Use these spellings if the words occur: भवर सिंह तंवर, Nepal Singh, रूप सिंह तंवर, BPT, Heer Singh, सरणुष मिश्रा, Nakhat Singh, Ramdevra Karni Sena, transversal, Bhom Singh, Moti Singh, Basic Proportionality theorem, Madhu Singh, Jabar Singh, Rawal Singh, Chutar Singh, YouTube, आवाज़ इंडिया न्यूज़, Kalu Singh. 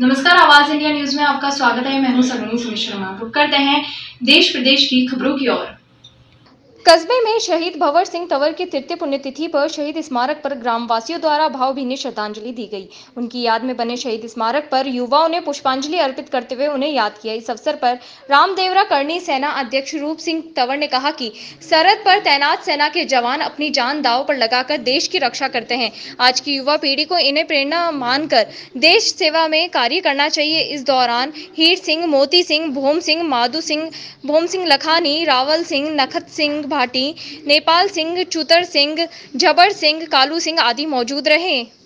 नमस्कार, आवाज India news में आपका स्वागत है। मैं हूं सरणुष मिश्रा। रुक करते हैं देश प्रदेश की खबरों की ओर। कस्बे में शहीद भवर सिंह तंवर की तृतीय पुण्यतिथि पर शहीद स्मारक पर ग्रामवासियों द्वारा भावभीनी श्रद्धांजलि दी गई। उनकी याद में बने शहीद स्मारक पर युवाओं ने पुष्पांजलि अर्पित करते हुए उन्हें याद किया। इस अवसर पर रामदेवरा करनी सेना अध्यक्ष रूप सिंह तंवर ने कहा कि सरहद पर तैनात सेना के जवान अपनी जान दाव पर लगाकर देश की रक्षा करते हैं। आज की युवा पीढ़ी को इन्हें प्रेरणा मानकर देश सेवा में कार्य करना चाहिए। इस दौरान हीर सिंह, मोती सिंह, भोम सिंह, माधु सिंह, भोम सिंह लखानी, रावल सिंह, नखत सिंह भाटी, नेपाल सिंह, चुतर सिंह, जबर सिंह, कालू सिंह आदि मौजूद रहे।